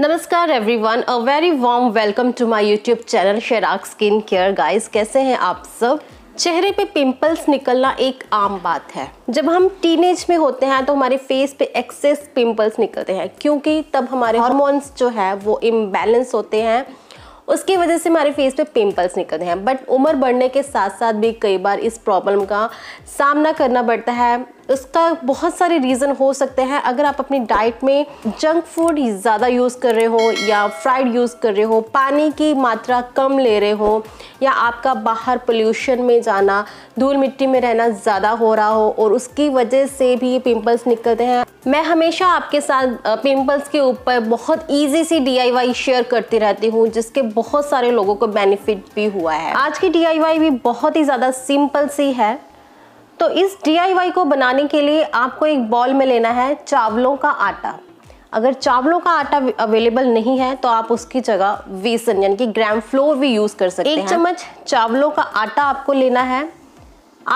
नमस्कार everyone, a very warm welcome to my YouTube channel शेराग skin care. Guys, कैसे हैं आप सब? चेहरे पे पिंपल्स निकलना एक आम बात है। जब हम टीनेज में होते हैं तो हमारे फेस पे एक्सेस पिंपल्स निकलते हैं, क्योंकि तब हमारे हार्मोन्स जो है वो इम्बैलेंस होते हैं, उसकी वजह से हमारे फेस पे पिंपल्स निकलते हैं। बट उम्र बढ़ने के साथ साथ भी कई बार इस प्रॉब्लम का सामना करना पड़ता है। उसका बहुत सारे रीज़न हो सकते हैं। अगर आप अपनी डाइट में जंक फूड ज़्यादा यूज़ कर रहे हो या फ्राइड यूज़ कर रहे हो, पानी की मात्रा कम ले रहे हो, या आपका बाहर पोल्यूशन में जाना, धूल मिट्टी में रहना ज़्यादा हो रहा हो, और उसकी वजह से भी ये पिंपल्स निकलते हैं। मैं हमेशा आपके साथ पिंपल्स के ऊपर बहुत ईजी सी DIY शेयर करती रहती हूँ, जिसके बहुत सारे लोगों को बेनिफिट भी हुआ है। आज की DIY भी बहुत ही ज़्यादा सिंपल सी है। तो इस DIY को बनाने के लिए आपको एक बॉल में लेना है चावलों का आटा। अगर चावलों का आटा अवेलेबल नहीं है तो आप उसकी जगह बेसन यानी कि ग्राम फ्लोर भी यूज़ कर सकते हैं। 1 चम्मच चावलों का आटा आपको लेना है।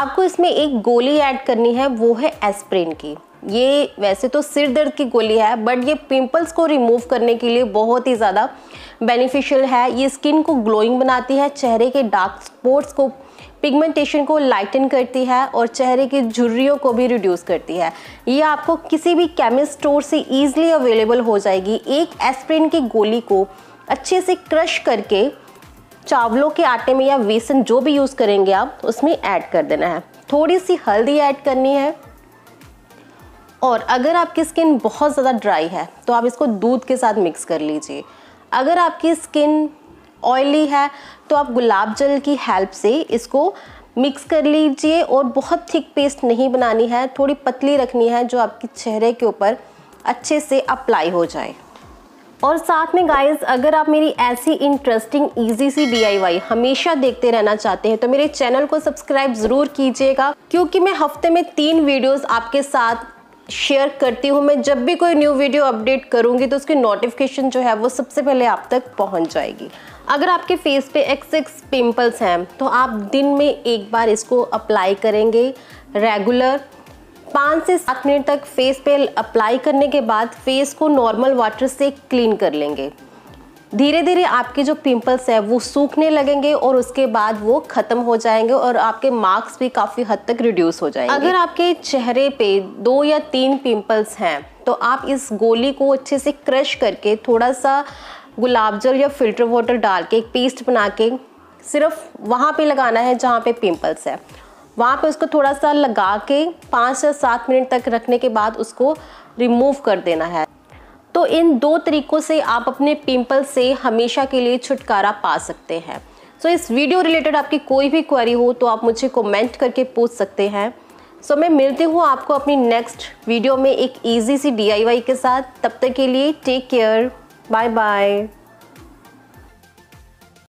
आपको इसमें एक गोली ऐड करनी है, वो है एस्प्रिन की। ये वैसे तो सिर दर्द की गोली है, बट ये पिंपल्स को रिमूव करने के लिए बहुत ही ज़्यादा बेनिफिशियल है। ये स्किन को ग्लोइंग बनाती है, चेहरे के डार्क स्पॉट्स को, पिगमेंटेशन को लाइटन करती है, और चेहरे की झुर्रियों को भी रिड्यूस करती है। ये आपको किसी भी केमिस्ट स्टोर से ईजिली अवेलेबल हो जाएगी। एक एस्प्रिन की गोली को अच्छे से क्रश करके चावलों के आटे में या बेसन जो भी यूज़ करेंगे आप, उसमें ऐड कर देना है। थोड़ी सी हल्दी ऐड करनी है, और अगर आपकी स्किन बहुत ज़्यादा ड्राई है तो आप इसको दूध के साथ मिक्स कर लीजिए। अगर आपकी स्किन ऑयली है तो आप गुलाब जल की हेल्प से इसको मिक्स कर लीजिए, और बहुत थिक पेस्ट नहीं बनानी है, थोड़ी पतली रखनी है, जो आपके चेहरे के ऊपर अच्छे से अप्लाई हो जाए। और साथ में गाइस, अगर आप मेरी ऐसी इंटरेस्टिंग ईजी सी DIY हमेशा देखते रहना चाहते हैं तो मेरे चैनल को सब्सक्राइब ज़रूर कीजिएगा, क्योंकि मैं हफ्ते में 3 वीडियोज़ आपके साथ शेयर करती हूँ। मैं जब भी कोई न्यू वीडियो अपडेट करूँगी तो उसकी नोटिफिकेशन जो है वो सबसे पहले आप तक पहुँच जाएगी। अगर आपके फेस पे एक्सेस पिंपल्स हैं तो आप दिन में एक बार इसको अप्लाई करेंगे रेगुलर। 5 से 7 मिनट तक फेस पे अप्लाई करने के बाद फेस को नॉर्मल वाटर से क्लीन कर लेंगे। धीरे धीरे आपके जो पिंपल्स हैं वो सूखने लगेंगे, और उसके बाद वो ख़त्म हो जाएंगे, और आपके मार्क्स भी काफ़ी हद तक रिड्यूस हो जाएंगे। अगर आपके चेहरे पे 2 या 3 पिंपल्स हैं तो आप इस गोली को अच्छे से क्रश करके थोड़ा सा गुलाब जल या फिल्टर वाटर डाल के एक पेस्ट बना के सिर्फ वहाँ पे लगाना है जहाँ पे पिंपल्स है। वहाँ पे उसको थोड़ा सा लगा के 5 या 7 मिनट तक रखने के बाद उसको रिमूव कर देना है। तो इन 2 तरीक़ों से आप अपने पिंपल्स से हमेशा के लिए छुटकारा पा सकते हैं। सो इस वीडियो रिलेटेड आपकी कोई भी क्वेरी हो तो आप मुझे कमेंट करके पूछ सकते हैं। सो मैं मिलती हूँ आपको अपनी नेक्स्ट वीडियो में एक ईजी सी DIY के साथ। तब तक के लिए टेक केयर, बाय बाय।